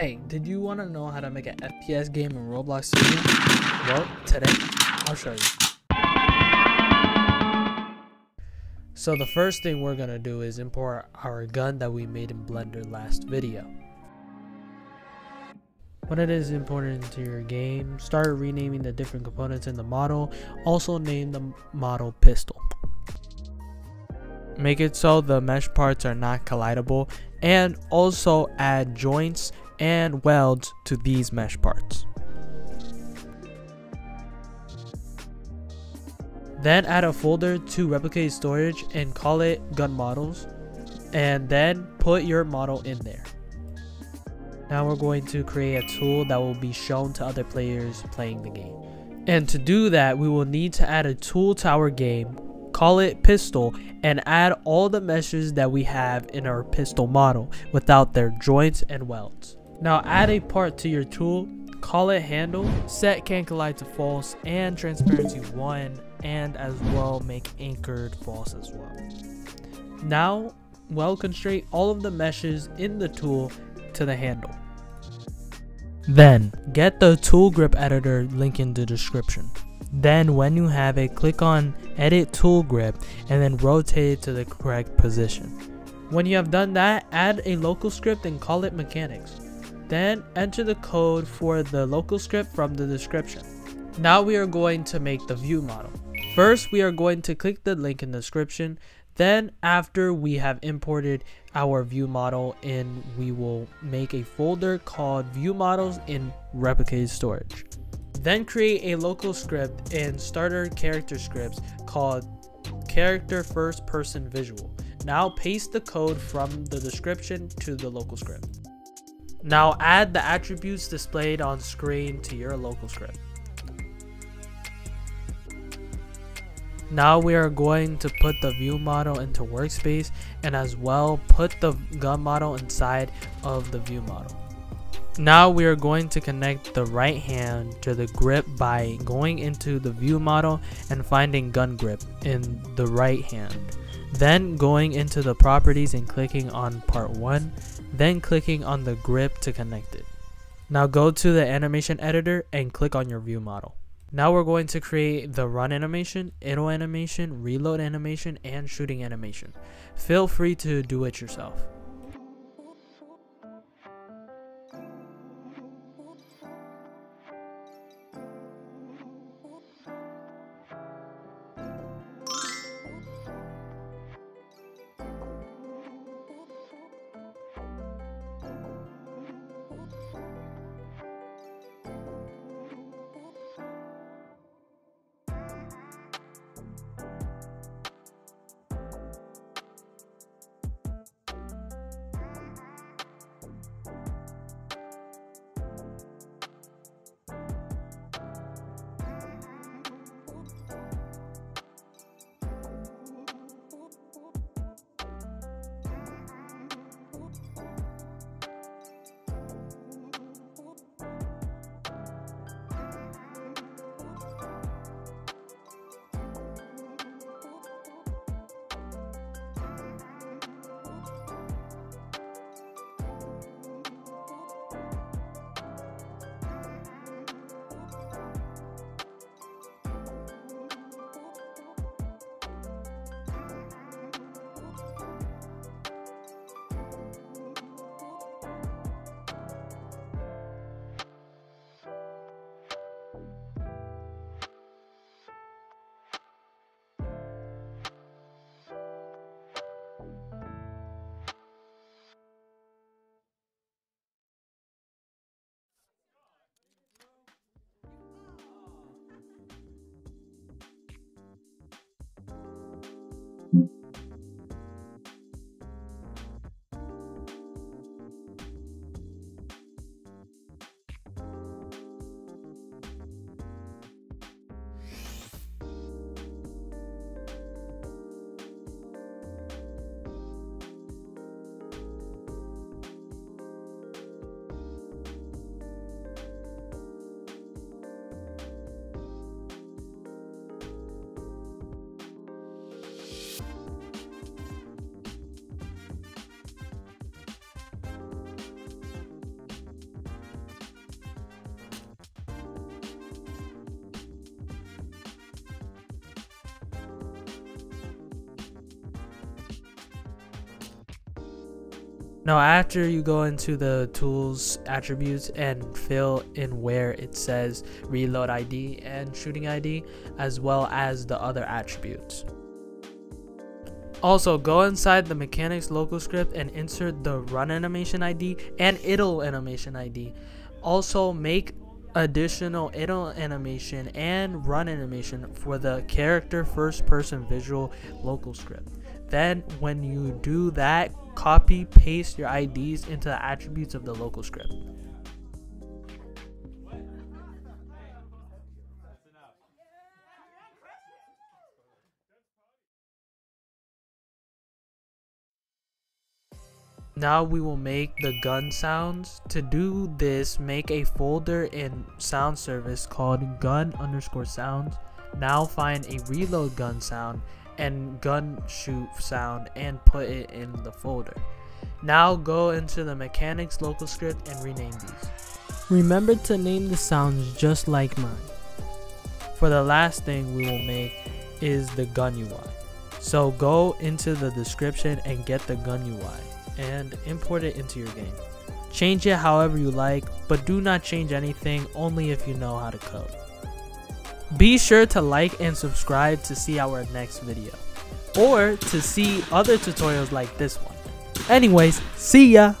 Hey, did you want to know how to make an FPS game in Roblox Studio? Well, today, I'll show you. So the first thing we're going to do is import our gun that we made in Blender last video. When it is imported into your game, start renaming the different components in the model. Also name the model pistol. Make it so the mesh parts are not collidable, and also add joints and welds to these mesh parts. Then add a folder to Replicated Storage and call it Gun Models, and then put your model in there. Now we're going to create a tool that will be shown to other players playing the game. And to do that, we will need to add a tool to our game, call it pistol, and add all the meshes that we have in our pistol model without their joints and welds. Now add a part to your tool, call it handle, set can't collide to false and transparency 1, and as well make anchored false as well. Now weld constraint all of the meshes in the tool to the handle. Then get the Tool Grip Editor link in the description. Then when you have it, click on Edit Tool Grip and then rotate it to the correct position. When you have done that, add a local script and call it mechanics. Then enter the code for the local script from the description. Now we are going to make the view model. First, we are going to click the link in the description. Then after we have imported our view model in, we will make a folder called View Models in Replicated Storage. Then create a local script in Starter Character Scripts called Character First Person Visual. Now paste the code from the description to the local script. Now add the attributes displayed on screen to your local script. Now we are going to put the view model into workspace and as well put the gun model inside of the view model. Now we are going to connect the right hand to the grip by going into the view model and finding gun grip in the right hand. Then going into the properties and clicking on part 1, then clicking on the grip to connect it. Now go to the animation editor and click on your view model. Now we're going to create the run animation, idle animation, reload animation, and shooting animation. Feel free to do it yourself. Now after you go into the tools attributes and fill in where it says reload ID and shooting ID, as well as the other attributes. Also go inside the mechanics local script and insert the run animation ID and idle animation ID. Also make additional idle animation and run animation for the character first person visual local script. Then when you do that, copy paste your IDs into the attributes of the local script. Now we will make the gun sounds. To do this, make a folder in Sound Service called gun_sounds. Now find a reload gun sound and gun shoot sound and put it in the folder. Now go into the mechanics local script and rename these. Remember to name the sounds just like mine. For the last thing we will make is the gun UI. So go into the description and get the gun UI and import it into your game. Change it however you like, but do not change anything, only if you know how to code. Be sure to like and subscribe to see our next video, or to see other tutorials like this one. Anyways, see ya!